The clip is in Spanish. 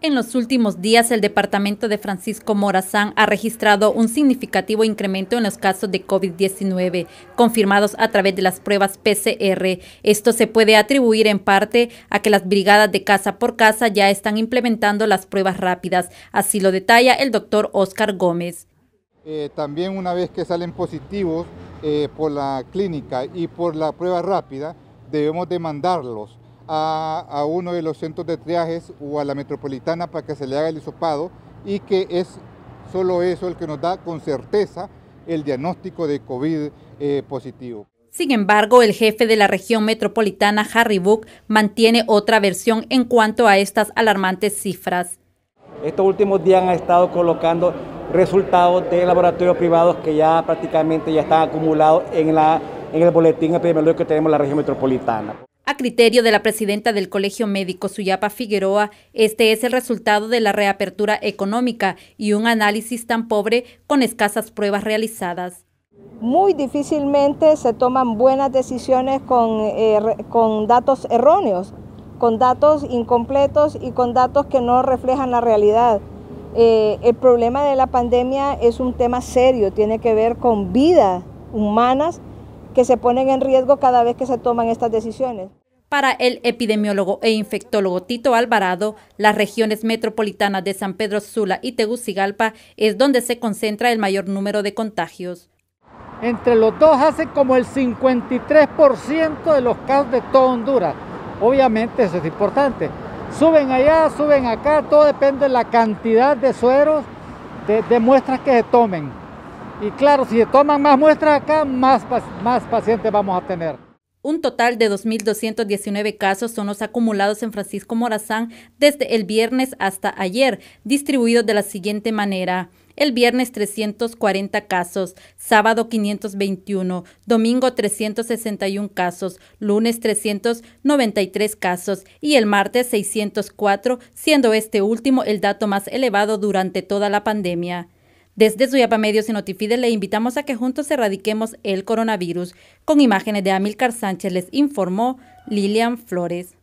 En los últimos días, el departamento de Francisco Morazán ha registrado un significativo incremento en los casos de COVID-19, confirmados a través de las pruebas PCR. Esto se puede atribuir en parte a que las brigadas de casa por casa ya están implementando las pruebas rápidas. Así lo detalla el doctor Óscar Gómez. También una vez que salen positivos por la clínica y por la prueba rápida, debemos de mandarlos a uno de los centros de triajes o a la metropolitana para que se le haga el hisopado, y que es solo eso el que nos da con certeza el diagnóstico de COVID positivo. Sin embargo, el jefe de la región metropolitana, Harry Book, mantiene otra versión en cuanto a estas alarmantes cifras. Estos últimos días han estado colocando resultados de laboratorios privados que ya prácticamente ya están acumulados en el boletín epidemiológico que tenemos en la región metropolitana. A criterio de la presidenta del Colegio Médico, Suyapa Figueroa, este es el resultado de la reapertura económica y un análisis tan pobre con escasas pruebas realizadas. Muy difícilmente se toman buenas decisiones con datos erróneos, con datos incompletos y con datos que no reflejan la realidad. El problema de la pandemia es un tema serio, tiene que ver con vidas humanas que se ponen en riesgo cada vez que se toman estas decisiones. Para el epidemiólogo e infectólogo Tito Alvarado, las regiones metropolitanas de San Pedro Sula y Tegucigalpa es donde se concentra el mayor número de contagios. Entre los dos hace como el 53% de los casos de toda Honduras. Obviamente eso es importante. Suben allá, suben acá, todo depende de la cantidad de sueros, de muestras que se tomen. Y claro, si se toman más muestras acá, más pacientes vamos a tener. Un total de 2.219 casos son los acumulados en Francisco Morazán desde el viernes hasta ayer, distribuidos de la siguiente manera. El viernes 340 casos, sábado 521, domingo 361 casos, lunes 393 casos y el martes 604, siendo este último el dato más elevado durante toda la pandemia. Desde Suyapa Medios y Notifides le invitamos a que juntos erradiquemos el coronavirus. Con imágenes de Amílcar Sánchez les informó Lilian Flores.